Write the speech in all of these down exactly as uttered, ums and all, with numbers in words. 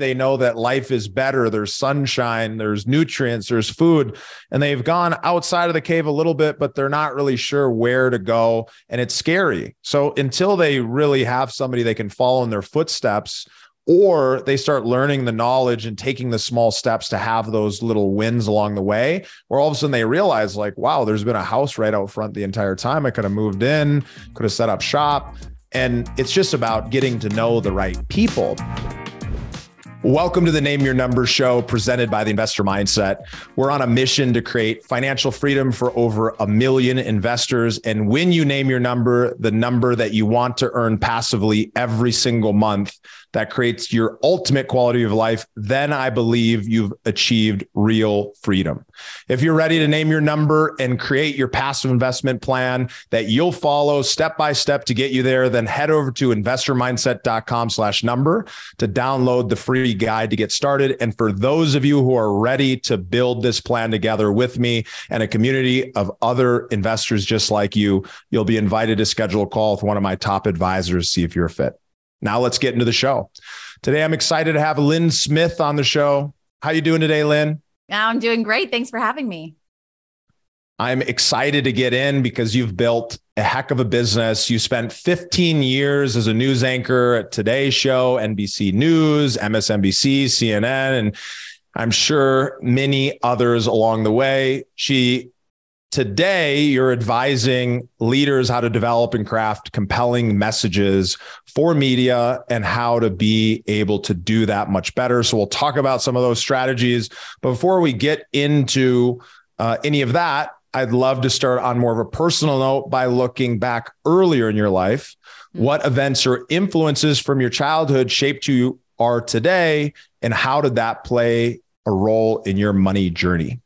They know that life is better. There's sunshine, there's nutrients, there's food, and they've gone outside of the cave a little bit, but they're not really sure where to go. And it's scary. So until they really have somebody they can follow in their footsteps, or they start learning the knowledge and taking the small steps to have those little wins along the way, where all of a sudden they realize, like, wow, there's been a house right out front the entire time. I could have moved in, could have set up shop. And it's just about getting to know the right people. Welcome to the Name Your Number show presented by the Investor Mindset. We're on a mission to create financial freedom for over a million investors. And when you name your number, the number that you want to earn passively every single month that creates your ultimate quality of life, then I believe you've achieved real freedom. If you're ready to name your number and create your passive investment plan that you'll follow step by step to get you there, then head over to investor mindset dot com slash number to download the free guide to get started. And for those of you who are ready to build this plan together with me and a community of other investors just like you, you'll be invited to schedule a call with one of my top advisors to see if you're a fit. Now let's get into the show. Today, I'm excited to have Lynn Smith on the show. How you doing today, Lynn? I'm doing great. Thanks for having me. I'm excited to get in because you've built a heck of a business. You spent fifteen years as a news anchor at Today Show, N B C News, M S N B C, C N N, and I'm sure many others along the way. She Today, you're advising leaders how to develop and craft compelling messages for media and how to be able to do that much better. So we'll talk about some of those strategies. Before we get into uh, any of that, I'd love to start on more of a personal note by looking back earlier in your life. Mm-hmm. What events or influences from your childhood shaped who you are today, and how did that play a role in your money journey?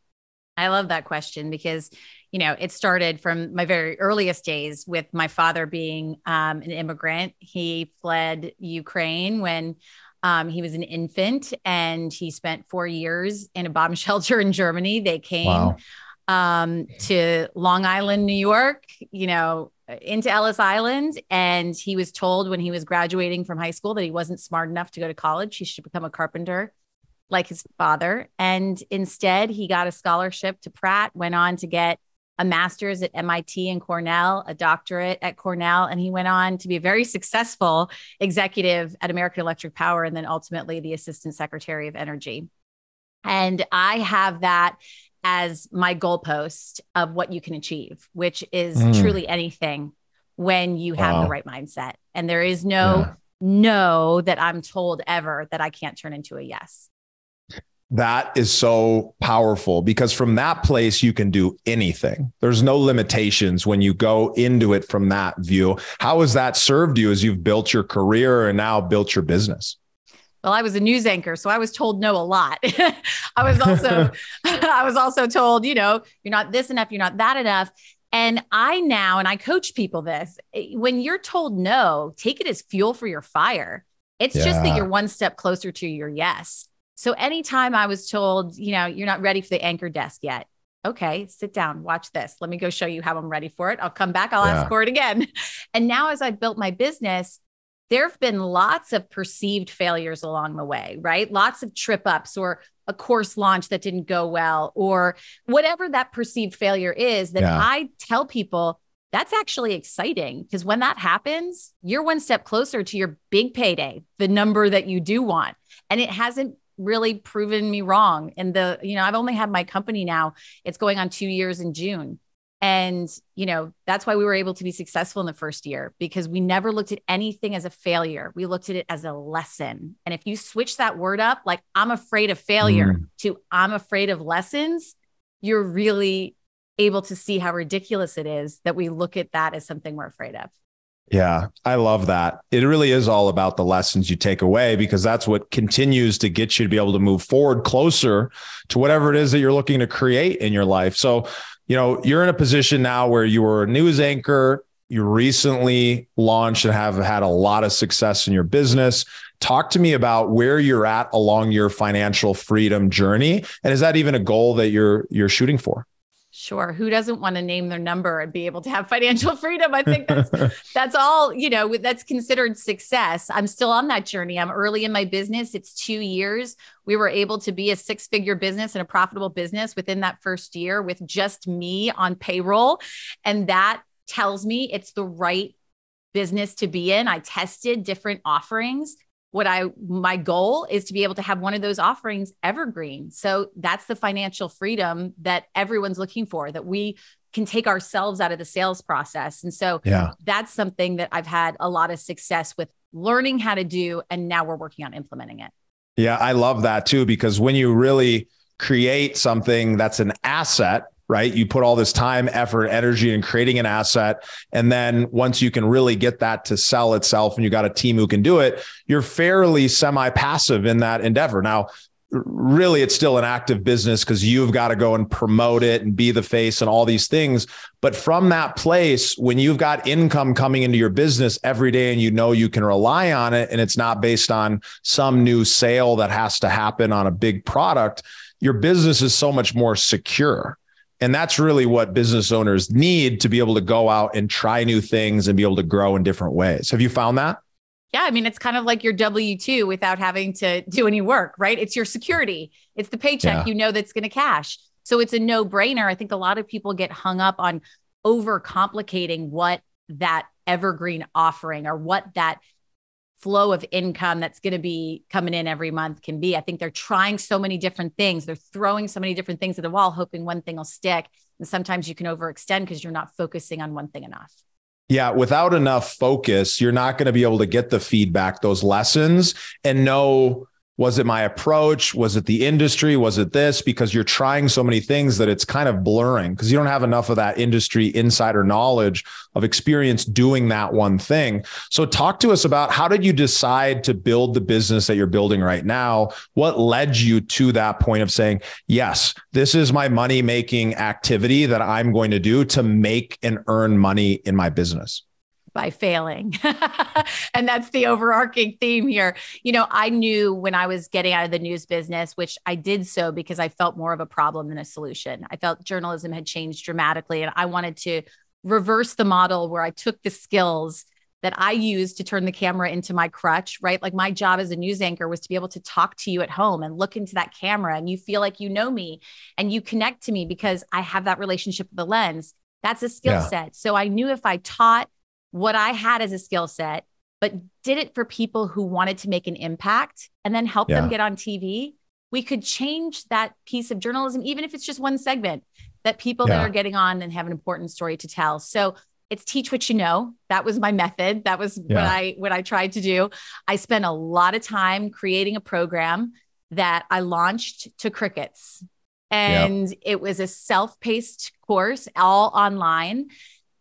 I love that question because, you know, it started from my very earliest days with my father being um, an immigrant. He fled Ukraine when um, he was an infant, and he spent four years in a bomb shelter in Germany. They came wow. um, to Long Island, New York, you know, into Ellis Island. And he was told when he was graduating from high school that he wasn't smart enough to go to college. He should become a carpenter like his father. And instead, he got a scholarship to Pratt, went on to get a master's at M I T and Cornell, a doctorate at Cornell. And he went on to be a very successful executive at American Electric Power, and then ultimately the assistant secretary of energy. And I have that as my goalpost of what you can achieve, which is mm. truly anything when you have wow. the right mindset. And there is no yeah. no that I'm told ever that I can't turn into a yes. That is so powerful because from that place, you can do anything. There's no limitations when you go into it from that view. How has that served you as you've built your career and now built your business? Well, I was a news anchor, so I was told no a lot. I was also, I was also told, you know, you're not this enough, you're not that enough. And I now, and I coach people this, when you're told no, take it as fuel for your fire. It's yeah. just that you're one step closer to your yes. So anytime I was told, you know, you're not ready for the anchor desk yet. Okay, sit down, watch this. Let me go show you how I'm ready for it. I'll come back. I'll yeah. ask for it again. And now as I've built my business, there have been lots of perceived failures along the way, right? Lots of trip ups or a course launch that didn't go well, or whatever that perceived failure is that yeah. I tell people that's actually exciting because when that happens, you're one step closer to your big payday, the number that you do want. And it hasn't really proven me wrong. And the, you know, I've only had my company now, it's going on two years in June. And, you know, that's why we were able to be successful in the first year because we never looked at anything as a failure. We looked at it as a lesson. And if you switch that word up, like I'm afraid of failure mm. to I'm afraid of lessons, you're really able to see how ridiculous it is that we look at that as something we're afraid of. Yeah, I love that. It really is all about the lessons you take away because that's what continues to get you to be able to move forward closer to whatever it is that you're looking to create in your life. So, you know, you're in a position now where you were a news anchor, you recently launched and have had a lot of success in your business. Talk to me about where you're at along your financial freedom journey. And is that even a goal that you're you're shooting for? Sure. Who doesn't want to name their number and be able to have financial freedom? I think that's, that's all, you know, that's considered success. I'm still on that journey. I'm early in my business. It's two years. We were able to be a six-figure business and a profitable business within that first year with just me on payroll. And that tells me it's the right business to be in. I tested different offerings. What I, my goal is to be able to have one of those offerings evergreen. So that's the financial freedom that everyone's looking for, that we can take ourselves out of the sales process. And so yeah. that's something that I've had a lot of success with learning how to do. And now we're working on implementing it. Yeah. I love that too, because when you really create something that's an asset, right? You put all this time, effort, energy in creating an asset. And then once you can really get that to sell itself and you got a team who can do it, you're fairly semi-passive in that endeavor. Now, really, it's still an active business because you've got to go and promote it and be the face and all these things. But from that place, when you've got income coming into your business every day and you know you can rely on it and it's not based on some new sale that has to happen on a big product, your business is so much more secure. And that's really what business owners need to be able to go out and try new things and be able to grow in different ways. Have you found that? Yeah. I mean, it's kind of like your W two without having to do any work, right? It's your security. It's the paycheck, yeah. you know, that's going to cash. So it's a no-brainer. I think a lot of people get hung up on overcomplicating what that evergreen offering or what that flow of income that's going to be coming in every month can be. I think they're trying so many different things. They're throwing so many different things at the wall, hoping one thing will stick. And sometimes you can overextend because you're not focusing on one thing enough. Yeah. Without enough focus, you're not going to be able to get the feedback, those lessons, and know, was it my approach? Was it the industry? Was it this? Because you're trying so many things that it's kind of blurring because you don't have enough of that industry insider knowledge of experience doing that one thing. So talk to us about, how did you decide to build the business that you're building right now? What led you to that point of saying, yes, this is my money-making activity that I'm going to do to make and earn money in my business? By failing. And that's the overarching theme here. You know, I knew when I was getting out of the news business, which I did so because I felt more of a problem than a solution. I felt journalism had changed dramatically. And I wanted to reverse the model where I took the skills that I used to turn the camera into my crutch, right? Like my job as a news anchor was to be able to talk to you at home and look into that camera and you feel like you know me and you connect to me because I have that relationship with the lens. That's a skill yeah. set. So I knew if I taught what I had as a skill set, but did it for people who wanted to make an impact and then help yeah. them get on T V, we could change that piece of journalism, even if it's just one segment, that people yeah. that are getting on and have an important story to tell. So it's teach what you know. That was my method. That was yeah. what I what I tried to do. I spent a lot of time creating a program that I launched to crickets. And yeah. it was a self-paced course, all online.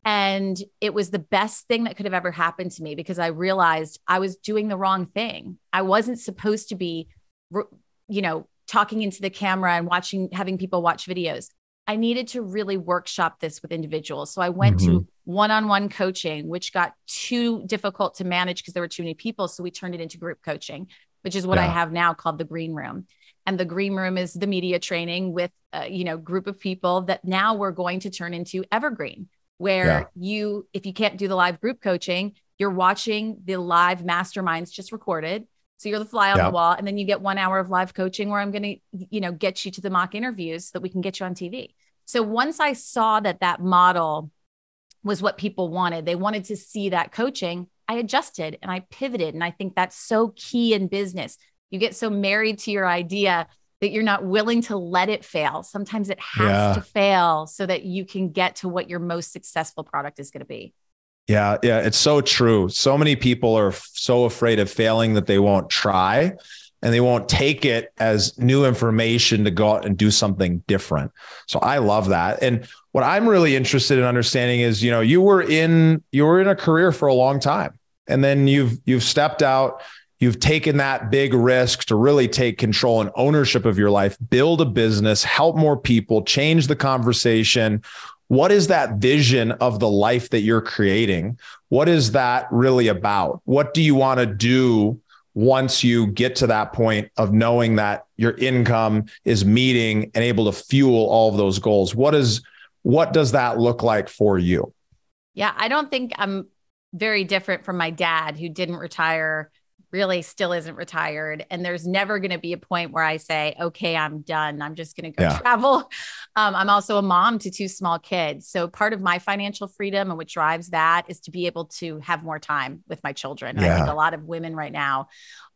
And it was the best thing that could have ever happened to me because I realized I was doing the wrong thing. I wasn't supposed to be, you know, talking into the camera and watching, having people watch videos. I needed to really workshop this with individuals. So I went mm-hmm. to one-on-one coaching, which got too difficult to manage because there were too many people. So we turned it into group coaching, which is what yeah. I have now called the Green Room. And the Green Room is the media training with a, you know, group of people that now we're going to turn into evergreen. Where yeah. you, if you can't do the live group coaching, you're watching the live masterminds just recorded. So you're the fly on yeah. the wall, and then you get one hour of live coaching where I'm going to, you know, get you to the mock interviews so that we can get you on T V. So once I saw that that model was what people wanted, they wanted to see that coaching, I adjusted and I pivoted. And I think that's so key in business. You get so married to your idea that you're not willing to let it fail. Sometimes it has yeah. to fail so that you can get to what your most successful product is going to be. Yeah. Yeah. It's so true. So many people are f- so afraid of failing that they won't try and they won't take it as new information to go out and do something different. So I love that. And what I'm really interested in understanding is, you know, you were in, you were in a career for a long time and then you've, you've stepped out. You've taken that big risk to really take control and ownership of your life, build a business, help more people, change the conversation. What is that vision of the life that you're creating? What is that really about? What do you want to do once you get to that point of knowing that your income is meeting and able to fuel all of those goals? What is What does that look like for you? Yeah, I don't think I'm very different from my dad, who didn't retire, really still isn't retired. And there's never going to be a point where I say, okay, I'm done. I'm just going to go yeah. travel. Um, I'm also a mom to two small kids. So part of my financial freedom and what drives that is to be able to have more time with my children. Yeah. I think a lot of women right now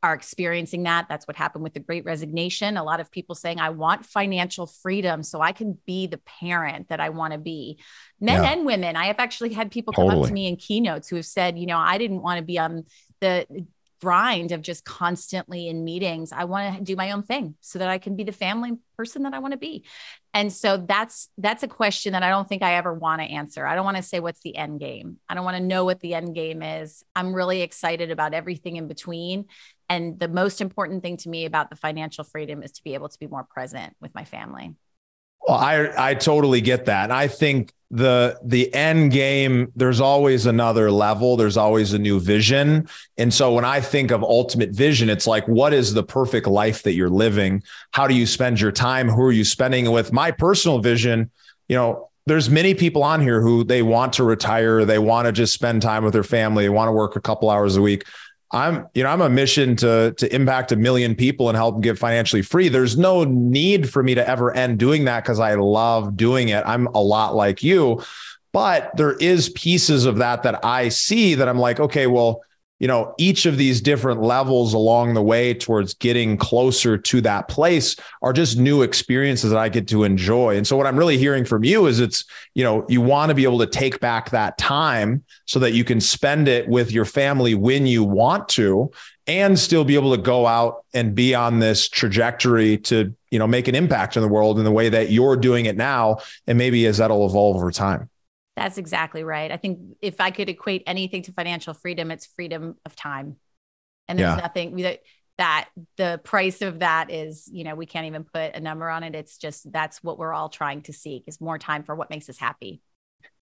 are experiencing that. That's what happened with the Great Resignation. A lot of people saying, I want financial freedom so I can be the parent that I want to be. Men yeah. and women. I have actually had people totally. come up to me in keynotes who have said, you know, I didn't want to be on the grind of just constantly in meetings. I want to do my own thing so that I can be the family person that I want to be. And so that's, that's a question that I don't think I ever want to answer. I don't want to say, what's the end game? I don't want to know what the end game is. I'm really excited about everything in between. And the most important thing to me about the financial freedom is to be able to be more present with my family. Well, I, I totally get that. And I think the, the end game, there's always another level. There's always a new vision. And so when I think of ultimate vision, it's like, what is the perfect life that you're living? How do you spend your time? Who are you spending it with? My personal vision, you know, there's many people on here who they want to retire. They want to just spend time with their family. They want to work a couple hours a week. I'm, you know, I'm a mission to, to impact a million people and help them get financially free. There's no need for me to ever end doing that because I love doing it. I'm a lot like you, but there is pieces of that that I see that I'm like, okay, well, you know, each of these different levels along the way towards getting closer to that place are just new experiences that I get to enjoy. And so what I'm really hearing from you is it's, you know, you want to be able to take back that time so that you can spend it with your family when you want to, and still be able to go out and be on this trajectory to, you know, make an impact in the world in the way that you're doing it now. And maybe as that'll evolve over time. That's exactly right. I think if I could equate anything to financial freedom, it's freedom of time. And there's yeah. nothing that, that the price of that is, you know, we can't even put a number on it. It's just, that's what we're all trying to seek, is more time for what makes us happy.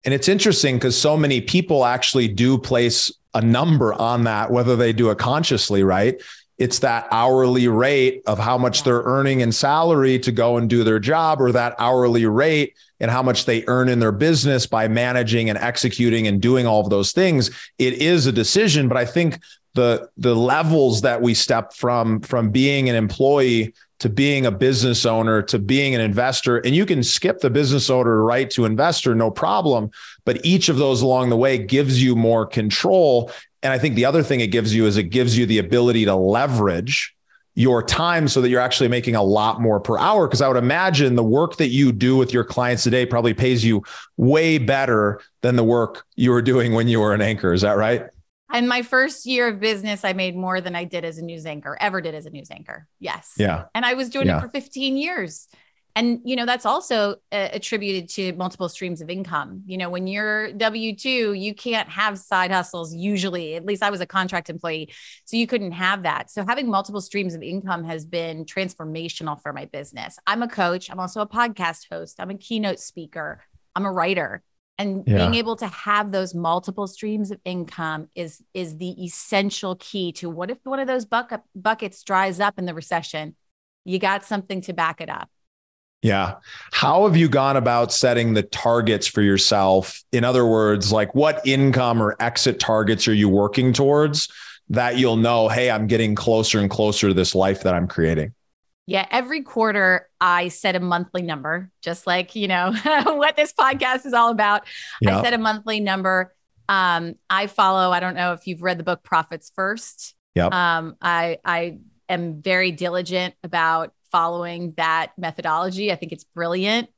And it's interesting because so many people actually do place a number on that, whether they do it consciously, right? It's that hourly rate of how much they're earning in salary to go and do their job, or that hourly rate and how much they earn in their business by managing and executing and doing all of those things. It is a decision, but I think the the levels that we step from, from being an employee to being a business owner, to being an investor, and you can skip the business owner right to investor, no problem. But each of those along the way gives you more control. And I think the other thing it gives you is it gives you the ability to leverage your time so that you're actually making a lot more per hour. Because I would imagine the work that you do with your clients today probably pays you way better than the work you were doing when you were an anchor. Is that right? In my first year of business, I made more than I did as a news anchor, ever did as a news anchor. Yes. Yeah. And I was doing yeah. it for fifteen years. And, you know, that's also uh, attributed to multiple streams of income. You know, when you're W two, you can't have side hustles usually. At least I was a contract employee, so you couldn't have that. So having multiple streams of income has been transformational for my business. I'm a coach. I'm also a podcast host. I'm a keynote speaker. I'm a writer. And yeah. being able to have those multiple streams of income is, is the essential key to what if one of those bucket, buckets dries up in the recession, you got something to back it up. Yeah. How have you gone about setting the targets for yourself? In other words, like what income or exit targets are you working towards that you'll know, hey, I'm getting closer and closer to this life that I'm creating? Yeah. Every quarter I set a monthly number, just like, you know, what this podcast is all about. Yeah. I set a monthly number. Um, I follow, I don't know if you've read the book Profits First. Yeah. Um, I, I am very diligent about following that methodology. I think it's brilliant.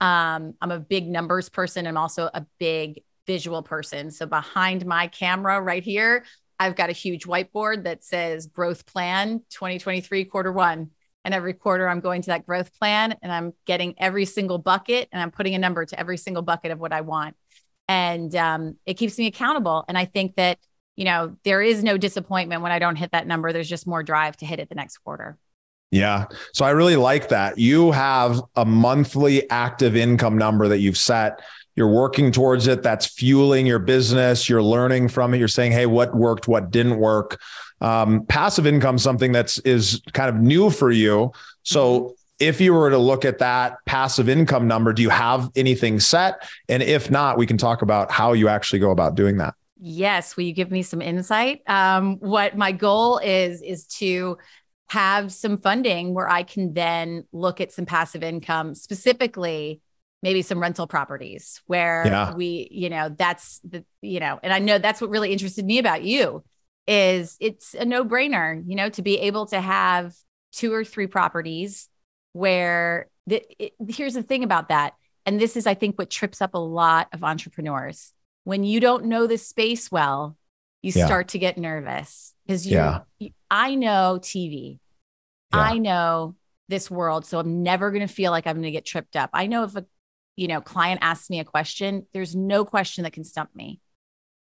Um, I'm a big numbers person. I'm also a big visual person. So behind my camera right here, I've got a huge whiteboard that says growth plan twenty twenty-three quarter one. And every quarter I'm going to that growth plan and I'm getting every single bucket and I'm putting a number to every single bucket of what I want. And um, it keeps me accountable. And I think that, you know, there is no disappointment when I don't hit that number. There's just more drive to hit it the next quarter. Yeah. So I really like that. You have a monthly active income number that you've set. You're working towards it. That's fueling your business. You're learning from it. You're saying, hey, what worked, what didn't work? Um, passive income, something that's is kind of new for you. So if you were to look at that passive income number, do you have anything set? And if not, we can talk about how you actually go about doing that. Yes. Will you give me some insight? Um, what my goal is, is to have some funding where I can then look at some passive income, specifically maybe some rental properties where yeah. we, you know, that's the, you know, and I know that's what really interested me about you is it's a no brainer, you know, to be able to have two or three properties where the, it, here's the thing about that. And this is, I think, what trips up a lot of entrepreneurs. When you don't know the space well, you yeah. start to get nervous because you, yeah. you, I know T V, yeah. I know this world. So I'm never going to feel like I'm going to get tripped up. I know if a you know, client asks me a question, there's no question that can stump me.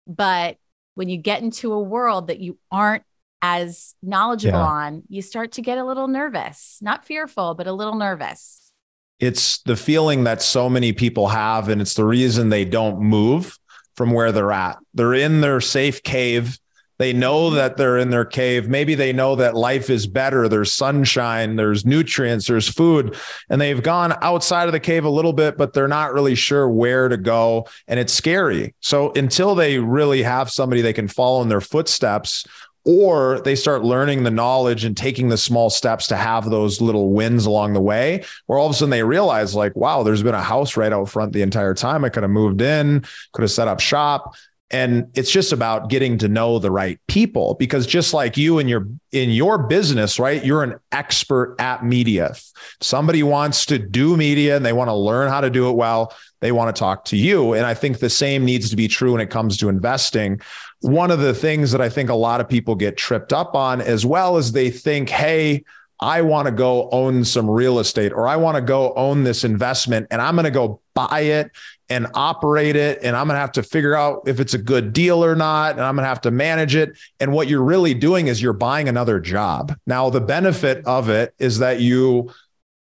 But when you get into a world that you aren't as knowledgeable yeah. on, you start to get a little nervous, not fearful, but a little nervous. It's the feeling that so many people have, and it's the reason they don't move from where they're at. They're in their safe cave. They know that they're in their cave. Maybe they know that life is better. There's sunshine, there's nutrients, there's food, and they've gone outside of the cave a little bit, but they're not really sure where to go. And it's scary. So until they really have somebody they can follow in their footsteps, or they start learning the knowledge and taking the small steps to have those little wins along the way, where all of a sudden they realize like, wow, there's been a house right out front the entire time. I could have moved in, could have set up shop. And it's just about getting to know the right people, because just like you in your in your business, right? You're an expert at media. If somebody wants to do media and they want to learn how to do it well, they want to talk to you. And I think the same needs to be true when it comes to investing. One of the things that I think a lot of people get tripped up on as well is they think, hey, I want to go own some real estate, or I want to go own this investment and I'm going to go buy it and operate it. And I'm going to have to figure out if it's a good deal or not. And I'm going to have to manage it. And what you're really doing is you're buying another job. Now, the benefit of it is that you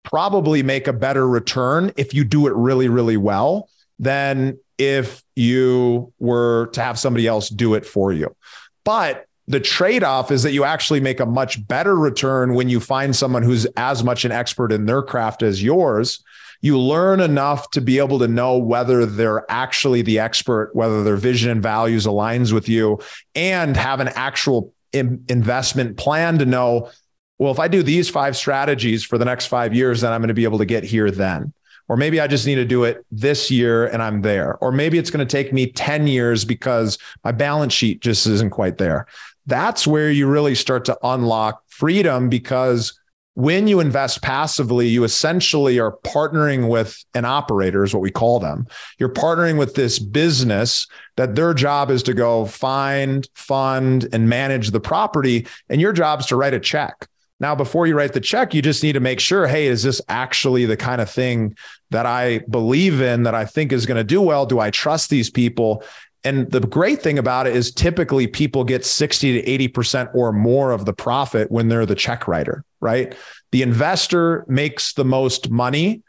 probably make a better return if you do it really, really well than if you were to have somebody else do it for you. But the trade-off is that you actually make a much better return when you find someone who's as much an expert in their craft as yours. You learn enough to be able to know whether they're actually the expert, whether their vision and values aligns with you, and have an actual in- investment plan to know, well, if I do these five strategies for the next five years, then I'm going to be able to get here then. Or maybe I just need to do it this year and I'm there. Or maybe it's going to take me ten years because my balance sheet just isn't quite there. That's where you really start to unlock freedom, because when you invest passively, you essentially are partnering with an operator, is what we call them. You're partnering with this business that their job is to go find, fund, and manage the property, and your job is to write a check. Now, before you write the check, you just need to make sure, hey, is this actually the kind of thing that I believe in, that I think is going to do well? Do I trust these people? And the great thing about it is typically people get sixty to eighty percent or more of the profit when they're the check writer, right? The investor makes the most money,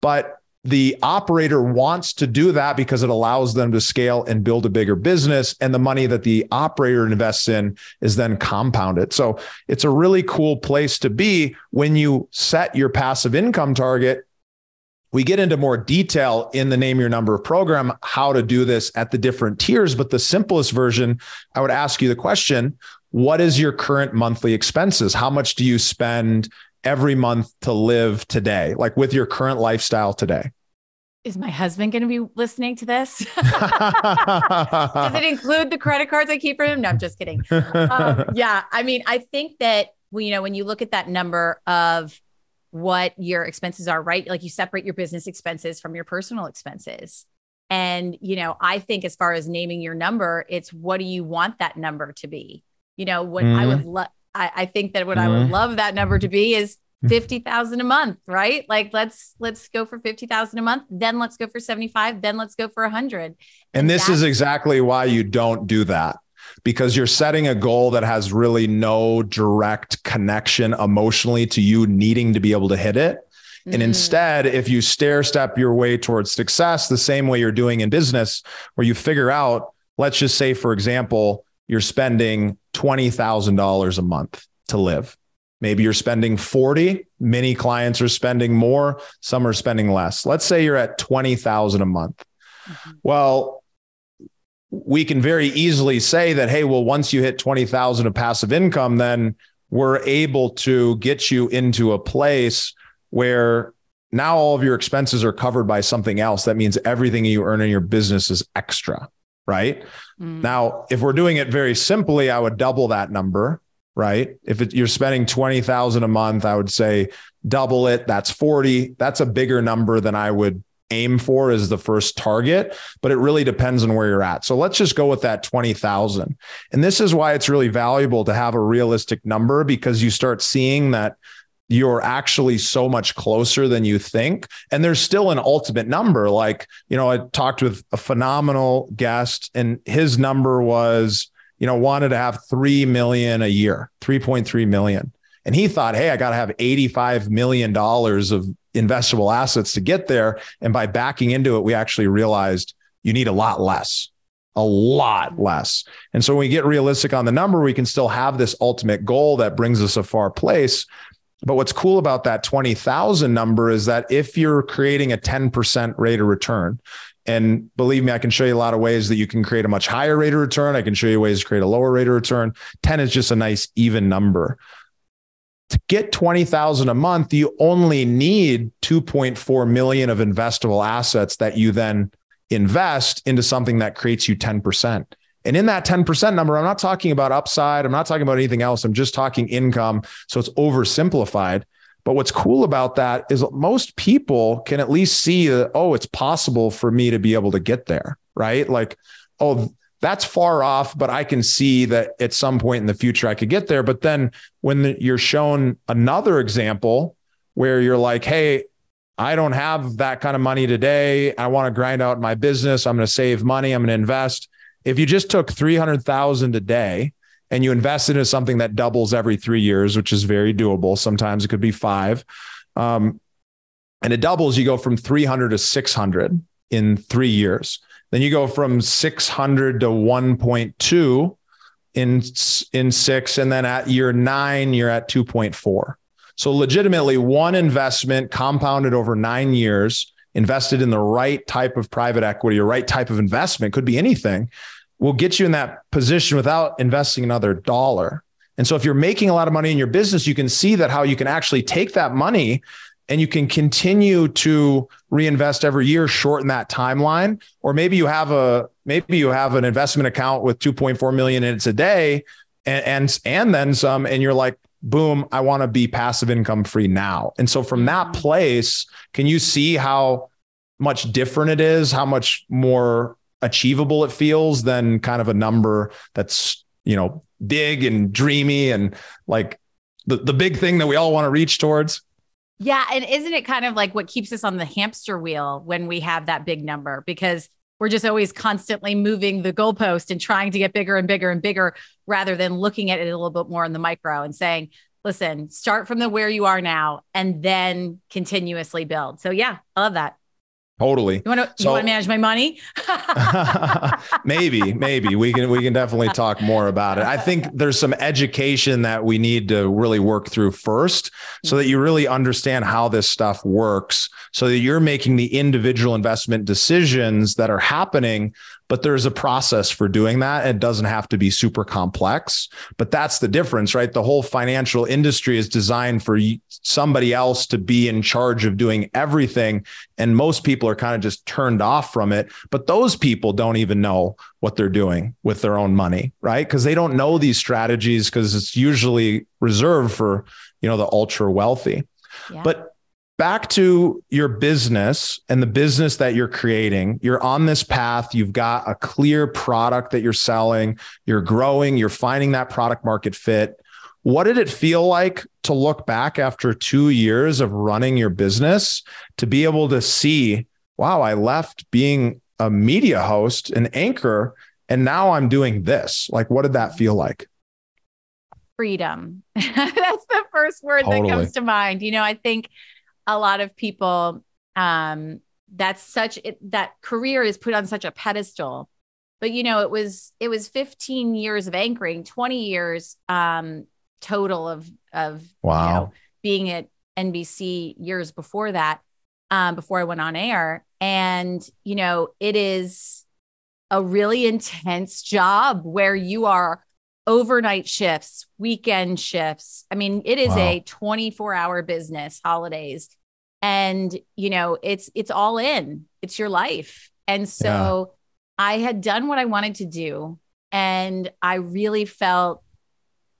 but the operator wants to do that because it allows them to scale and build a bigger business. And the money that the operator invests in is then compounded. So it's a really cool place to be when you set your passive income target. We get into more detail in the Name Your Number program, how to do this at the different tiers. But the simplest version, I would ask you the question, what is your current monthly expenses? How much do you spend every month to live today, like with your current lifestyle today? Is my husband going to be listening to this? Does it include the credit cards I keep for him? No, I'm just kidding. um, yeah. I mean, I think that, you know, when you look at that number of what your expenses are, right? Like you separate your business expenses from your personal expenses. And, you know, I think as far as naming your number, it's what do you want that number to be? You know, what mm. I would love, I-, I think that what mm. I would love that number to be is fifty thousand a month, right? Like let's, let's go for fifty thousand a month. Then let's go for seventy-five. Then let's go for a hundred. And, and this is exactly why you don't do that, because you're setting a goal that has really no direct connection emotionally to you needing to be able to hit it. Mm-hmm. And instead, if you stair step your way towards success, the same way you're doing in business, where you figure out, let's just say, for example, you're spending twenty thousand dollars a month to live. Maybe you're spending forty. Many clients are spending more. Some are spending less. Let's say you're at twenty thousand a month. Mm-hmm. Well, we can very easily say that, hey, well, once you hit twenty thousand of passive income, then we're able to get you into a place where now all of your expenses are covered by something else. That means everything you earn in your business is extra, right? Mm. Now, if we're doing it very simply, I would double that number, right? If it, you're spending twenty thousand a month, I would say double it. That's forty. That's a bigger number than I would aim for as the first target, but it really depends on where you're at. So let's just go with that twenty thousand. And this is why it's really valuable to have a realistic number, because you start seeing that you're actually so much closer than you think. And there's still an ultimate number. Like, you know, I talked with a phenomenal guest and his number was, you know, wanted to have three million a year, three point three million. And he thought, hey, I got to have eighty-five million dollars of investable assets to get there. And by backing into it, we actually realized you need a lot less, a lot less. And so when we get realistic on the number, we can still have this ultimate goal that brings us a far place. But what's cool about that twenty thousand number is that if you're creating a ten percent rate of return, and believe me, I can show you a lot of ways that you can create a much higher rate of return. I can show you ways to create a lower rate of return. ten is just a nice even number. To get twenty thousand a month, you only need two point four million of investable assets that you then invest into something that creates you ten percent. And in that ten percent number, I'm not talking about upside. I'm not talking about anything else. I'm just talking income. So it's oversimplified. But what's cool about that is most people can at least see that, oh, it's possible for me to be able to get there, right? Like, oh, that's far off, but I can see that at some point in the future, I could get there. But then when the, you're shown another example where you're like, hey, I don't have that kind of money today. I want to grind out my business. I'm going to save money. I'm going to invest. If you just took three hundred thousand dollars a day and you invested in something that doubles every three years, which is very doable. Sometimes it could be five. Um, and it doubles, you go from three hundred to six hundred in three years. Then you go from six hundred to one point two in, in six. And then at year nine, you're at two point four. So legitimately one investment compounded over nine years, invested in the right type of private equity or right type of investment, could be anything, will get you in that position without investing another dollar. And so if you're making a lot of money in your business, you can see that how you can actually take that money and you can continue to reinvest every year, shorten that timeline. Or maybe you have a, maybe you have an investment account with two point four million in it today and, and, and then some, and you're like, boom, I want to be passive income free now. And so from that place, can you see how much different it is, how much more achievable it feels than kind of a number that's, you know, big and dreamy and like the, the big thing that we all want to reach towards? Yeah. And isn't it kind of like what keeps us on the hamster wheel when we have that big number? Because we're just always constantly moving the goalpost and trying to get bigger and bigger and bigger, rather than looking at it a little bit more in the micro and saying, listen, start from the where you are now and then continuously build. So yeah, I love that. Totally. You want to, so, you want to manage my money? Maybe, maybe we can, we can definitely talk more about it. I think there's some education that we need to really work through first so that you really understand how this stuff works so that you're making the individual investment decisions that are happening, but there's a process for doing that. It doesn't have to be super complex, but that's the difference, right? The whole financial industry is designed for somebody else to be in charge of doing everything. And most people are kind of just turned off from it, but those people don't even know what they're doing with their own money, right? Because they don't know these strategies because it's usually reserved for, you know, the ultra wealthy. Yeah. But back to your business and the business that you're creating, you're on this path, you've got a clear product that you're selling, you're growing, you're finding that product market fit. What did it feel like to look back after two years of running your business to be able to see, wow, I left being a media host, an anchor, and now I'm doing this? Like, what did that feel like? Freedom. That's the first word totally. That comes to mind. You know, I think a lot of people, um, that's such, it, that career is put on such a pedestal, but you know, it was, it was fifteen years of anchoring, twenty years, um, total of, of wow. you know, being at N B C years before that, um, before I went on air. And, you know, it is a really intense job where you are overnight shifts, weekend shifts. I mean, it is wow. a twenty-four hour business, holidays. And, you know, it's, it's all in, it's your life. And so yeah. I had done what I wanted to do. And I really felt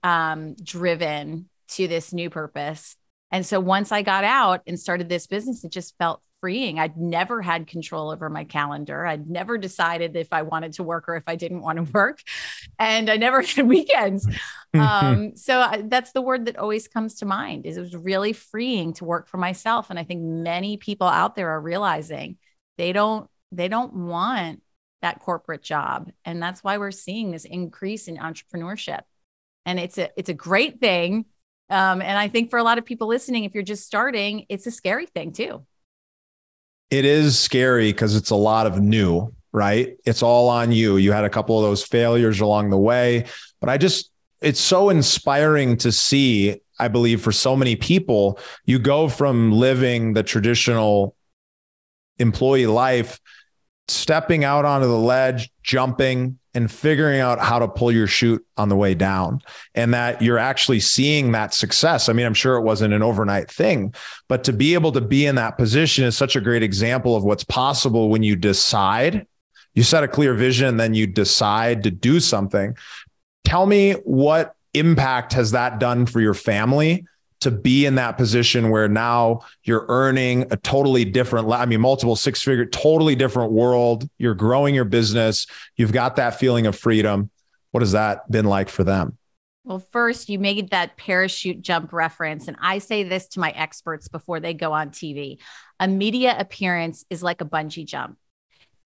um, driven to this new purpose. And so once I got out and started this business, it just felt freeing. I'd never had control over my calendar. I'd never decided if I wanted to work or if I didn't want to work. And I never had weekends. um, so I, that's the word that always comes to mind, is it was really freeing to work for myself. And I think many people out there are realizing they don't, they don't want that corporate job. And that's why we're seeing this increase in entrepreneurship. And it's a, it's a great thing. Um, and I think for a lot of people listening, if you're just starting, it's a scary thing too. It is scary because it's a lot of new, right? It's all on you. You had a couple of those failures along the way, but I just, it's so inspiring to see, I believe, for so many people, you go from living the traditional employee life, stepping out onto the ledge, jumping, and figuring out how to pull your chute on the way down, and that you're actually seeing that success. I mean, I'm sure it wasn't an overnight thing, but to be able to be in that position is such a great example of what's possible when you decide, you set a clear vision, and then you decide to do something. Tell me, what impact has that done for your family to be in that position where now you're earning a totally different, I mean, multiple six figure, totally different world. You're growing your business. You've got that feeling of freedom. What has that been like for them? Well, first, you made that parachute jump reference. And I say this to my experts before they go on T V. A media appearance is like a bungee jump.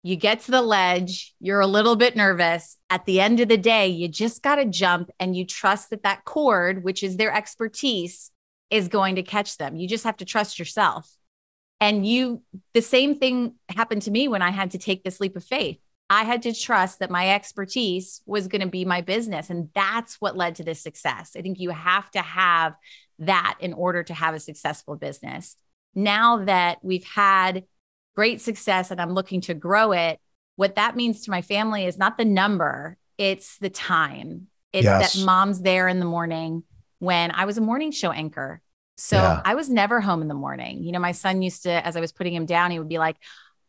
You get to the ledge, you're a little bit nervous. At the end of the day, you just got to jump, and you trust that that cord, which is their expertise, is going to catch them. You just have to trust yourself. And you, the same thing happened to me when I had to take this leap of faith. I had to trust that my expertise was going to be my business. And that's what led to this success. I think you have to have that in order to have a successful business. Now that we've had great success and I'm looking to grow it, what that means to my family is not the number, it's the time. It's yes. that mom's there in the morning. When I was a morning show anchor. So yeah. I was never home in the morning. You know, my son used to, as I was putting him down, he would be like,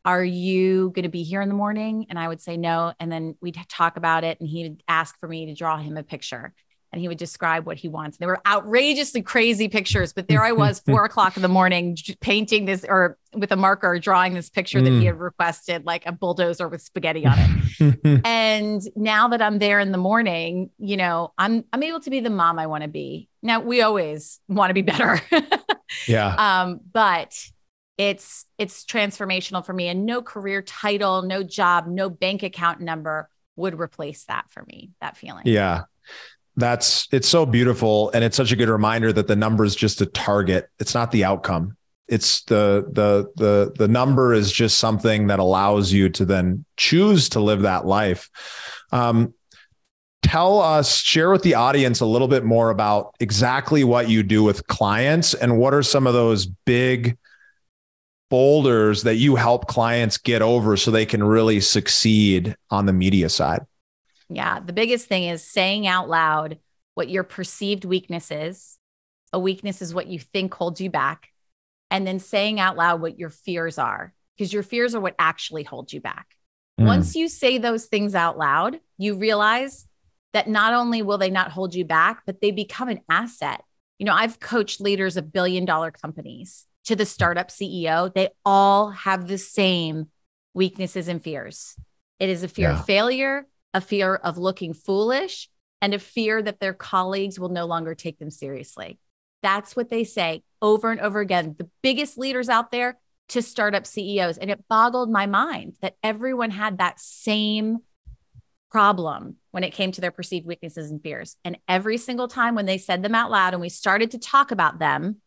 are you going to be here in the morning? And I would say no. And then we'd talk about it. And he would ask for me to draw him a picture, and he would describe what he wants. And they were outrageously crazy pictures, but there I was four o'clock in the morning painting this, or with a marker, drawing this picture mm. that he had requested, like a bulldozer with spaghetti on it. And now that I'm there in the morning, you know, I'm, I'm able to be the mom I want to be. Now, we always want to be better. yeah. Um, but it's, it's transformational for me, and no career title, no job, no bank account number would replace that for me, that feeling. Yeah. That's, it's so beautiful. And it's such a good reminder that the number is just a target. It's not the outcome. It's the, the, the, the number is just something that allows you to then choose to live that life. Um, tell us, share with the audience a little bit more about exactly what you do with clients, and what are some of those big boulders that you help clients get over so they can really succeed on the media side. Yeah. The biggest thing is saying out loud what your perceived weakness is. A weakness is what you think holds you back. And then saying out loud what your fears are, because your fears are what actually hold you back. Mm. Once you say those things out loud, you realize that not only will they not hold you back, but they become an asset. You know, I've coached leaders of billion dollar companies to the startup C E O. They all have the same weaknesses and fears. It is a fear yeah. of failure, a fear of looking foolish, and a fear that their colleagues will no longer take them seriously. That's what they say over and over again, the biggest leaders out there to startup C E Os. And it boggled my mind that everyone had that same problem when it came to their perceived weaknesses and fears. And every single time when they said them out loud and we started to talk about them,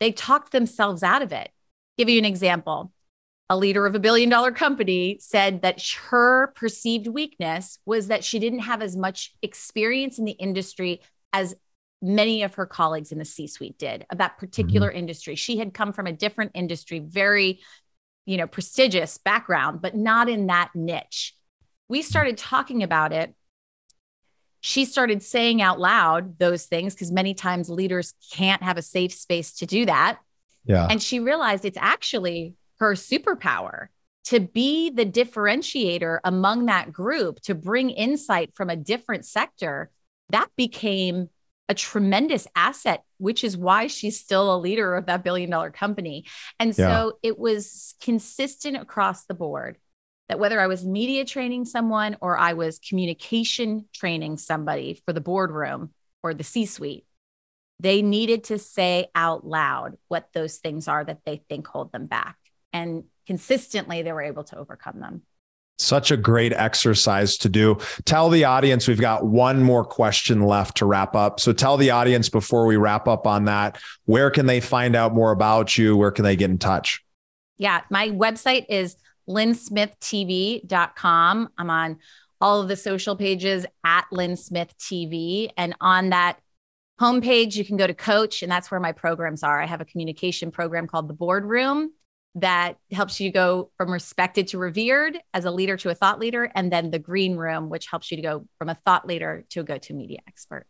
they talked themselves out of it. Give you an example. A leader of a billion dollar company said that her perceived weakness was that she didn't have as much experience in the industry as many of her colleagues in the C-suite did about particular mm-hmm. industry. She had come from a different industry, very, you know, prestigious background, but not in that niche. We started talking about it. She started saying out loud those things because many times leaders can't have a safe space to do that. Yeah. And she realized it's actually her superpower to be the differentiator among that group, to bring insight from a different sector. That became a tremendous asset, which is why she's still a leader of that billion dollar company. And so yeah. it was consistent across the board that whether I was media training someone or I was communication training somebody for the boardroom or the C-suite, they needed to say out loud what those things are that they think hold them back. And consistently, they were able to overcome them. Such a great exercise to do. Tell the audience, we've got one more question left to wrap up. So tell the audience before we wrap up on that, where can they find out more about you? Where can they get in touch? Yeah, my website is lynn smith t v dot com. I'm on all of the social pages at Lynn Smith T V. And on that homepage, you can go to coach, and that's where my programs are. I have a communication program called The Boardroom that helps you go from respected to revered as a leader to a thought leader, and then The Green Room, which helps you to go from a thought leader to a go-to media expert.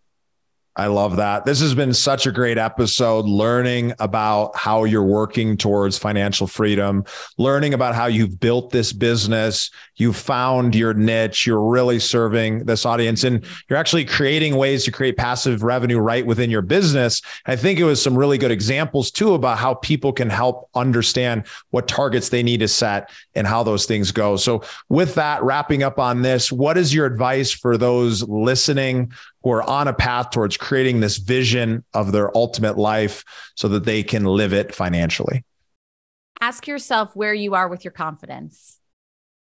I love that. This has been such a great episode, learning about how you're working towards financial freedom, learning about how you've built this business, you found your niche, you're really serving this audience, and you're actually creating ways to create passive revenue right within your business. I think it was some really good examples too about how people can help understand what targets they need to set and how those things go. So with that, wrapping up on this, what is your advice for those listening who are on a path towards creating this vision of their ultimate life so that they can live it financially? Ask yourself where you are with your confidence.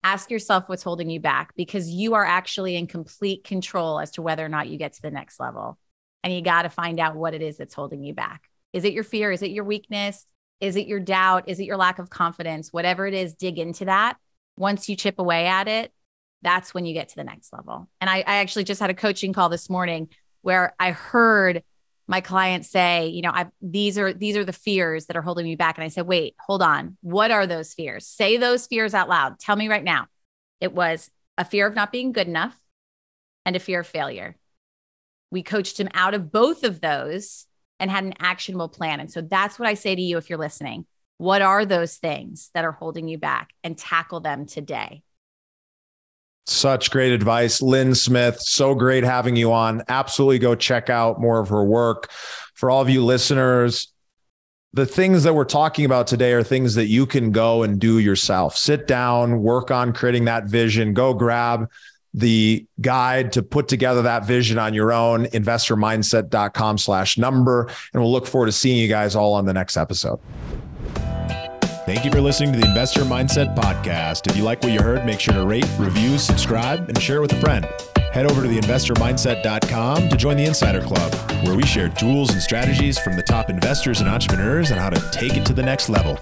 Ask yourself what's holding you back, because you are actually in complete control as to whether or not you get to the next level. And you got to find out what it is that's holding you back. Is it your fear? Is it your weakness? Is it your doubt? Is it your lack of confidence? Whatever it is, dig into that. Once you chip away at it, that's when you get to the next level. And I, I actually just had a coaching call this morning where I heard my client say, you know, I've, these are, these are the fears that are holding me back. And I said, wait, hold on. What are those fears? Say those fears out loud. Tell me right now. It was a fear of not being good enough and a fear of failure. We coached him out of both of those and had an actionable plan. And so that's what I say to you if you're listening. What are those things that are holding you back, and tackle them today? Such great advice, Lynn Smith. So great having you on. Absolutely go check out more of her work. For all of you listeners, the things that we're talking about today are things that you can go and do yourself. Sit down, work on creating that vision, go grab the guide to put together that vision on your own, investor mindset dot com slash number. And we'll look forward to seeing you guys all on the next episode. Thank you for listening to the Investor Mindset Podcast. If you like what you heard, make sure to rate, review, subscribe, and share with a friend. Head over to the investor mindset dot com to join the Insider Club, where we share tools and strategies from the top investors and entrepreneurs on how to take it to the next level.